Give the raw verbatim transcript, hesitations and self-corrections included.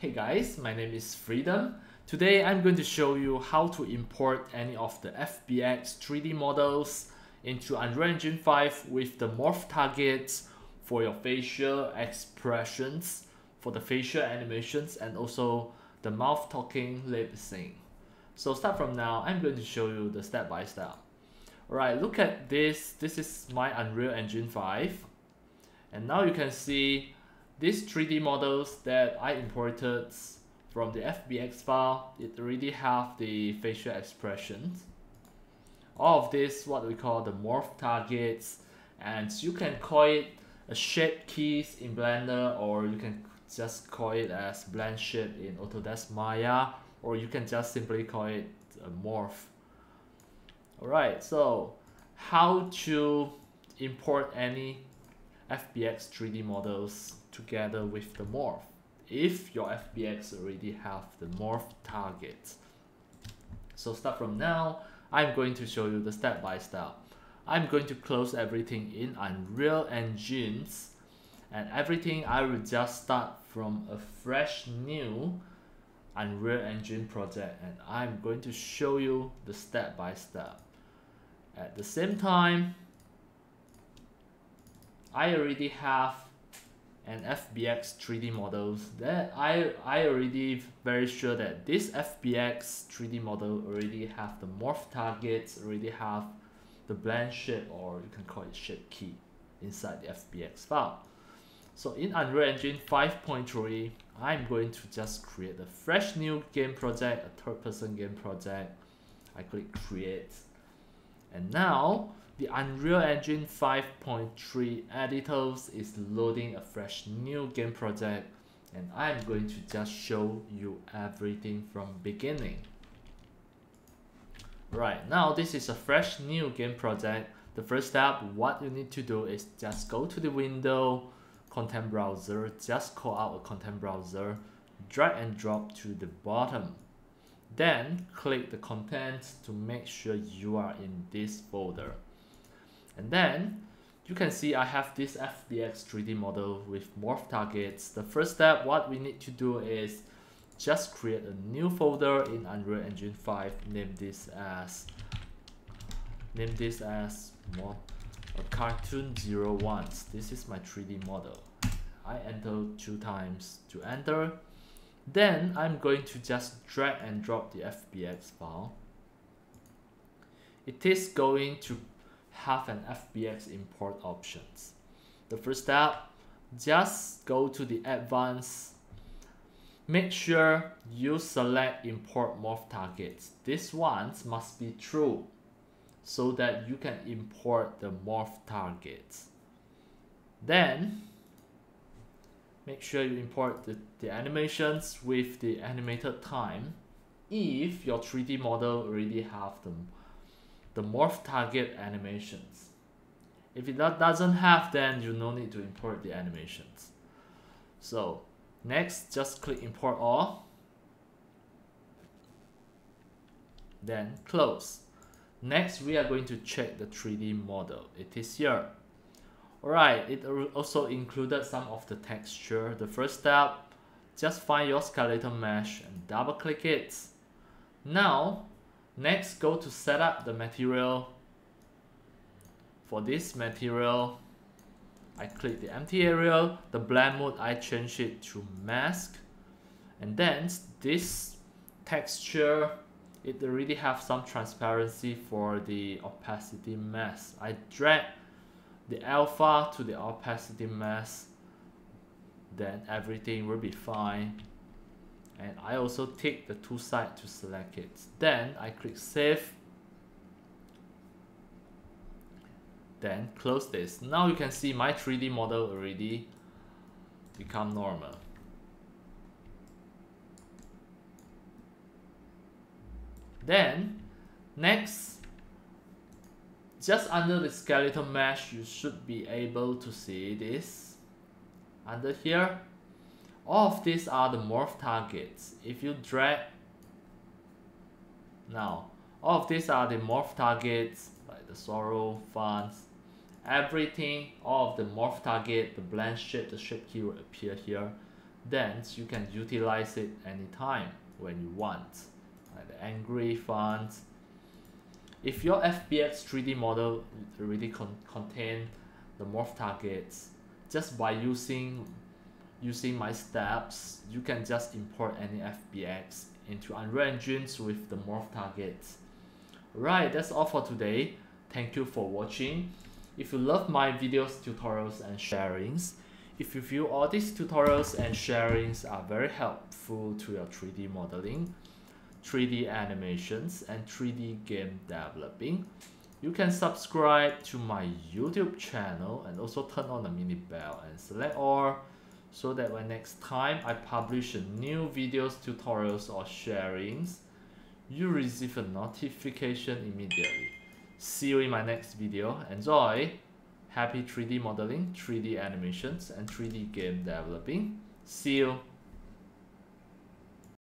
Hey guys, my name is Freedom. Today I'm going to show you how to import any of the F B X three D models into Unreal Engine five with the morph targets for your facial expressions, for the facial animations, and also the mouth talking lip sync. So start from now, I'm going to show you the step by step. Alright, look at this. This is my Unreal Engine five. And now you can see these three D models that I imported from the F B X file. It already have the facial expressions. All of this, what we call the morph targets, and you can call it a shape keys in Blender, or you can just call it as blend shape in Autodesk Maya, or you can just simply call it a morph. Alright, so how to import any F B X three D models together with the morph if your F B X already have the morph target. So start from now, I'm going to show you the step by step. I'm going to close everything in Unreal Engine, and everything I will just start from a fresh new Unreal Engine project, and I'm going to show you the step by step. At the same time, I already have an F B X three D models that I, I already very sure that this F B X three D model already have the morph targets, already have the blend shape, or you can call it shape key inside the F B X file. So in Unreal Engine five point three, I'm going to just create a fresh new game project, a third person game project. I click create. And now the Unreal Engine five point three editors is loading a fresh new game project, and I'm going to just show you everything from beginning. Right, now this is a fresh new game project. The first step, what you need to do is just go to the window, content browser, just call out a content browser, drag and drop to the bottom. Then click the content to make sure you are in this folder. And then you can see I have this F B X three D model with morph targets. The first step, what we need to do is just create a new folder in Unreal Engine five. Name this as name this as mod, a cartoon zero one. This is my three D model. I enter two times to enter. Then I'm going to just drag and drop the F B X file. It is going to have an F B X import options. The first step, just go to the advanced. Make sure you select import morph targets. These ones must be true so that you can import the morph targets. Then make sure you import the, the animations with the animated time if your three D model already have the, the morph target animations. If it doesn't have, then you no need to import the animations. So next, just click import all, then close. Next, we are going to check the three D model. It is here. Alright, it also included some of the texture. The first step, just find your skeletal mesh and double click it. Now, next go to set up the material. For this material, I click the empty area, the blend mode, I change it to mask. And then this texture, it already have some transparency for the opacity mask. I drag the alpha to the opacity mask, then everything will be fine. And I also take the two sides to select it. Then I click save. Then close this. Now you can see my three D model already become normal. Then next, just under the skeletal mesh, you should be able to see this. Under here, all of these are the morph targets. If you drag, now all of these are the morph targets, like the sorrow, fans, everything, all of the morph target, the blend shape, the shape key will appear here. then you can utilize it anytime when you want, like the angry font. If your F B X three D model already con contain the morph targets, just by using using my steps, you can just import any F B X into Unreal Engine with the morph targets. Right, that's all for today. Thank you for watching. If you love my videos, tutorials, and sharings, if you feel all these tutorials and sharings are very helpful to your three D modeling, three D animations, and three D game developing, you can subscribe to my YouTube channel and also turn on the mini bell and select all, so that when next time I publish a new videos, tutorials, or sharings, you receive a notification immediately. See you in my next video. Enjoy! Happy three D modeling, three D animations, and three D game developing. See you!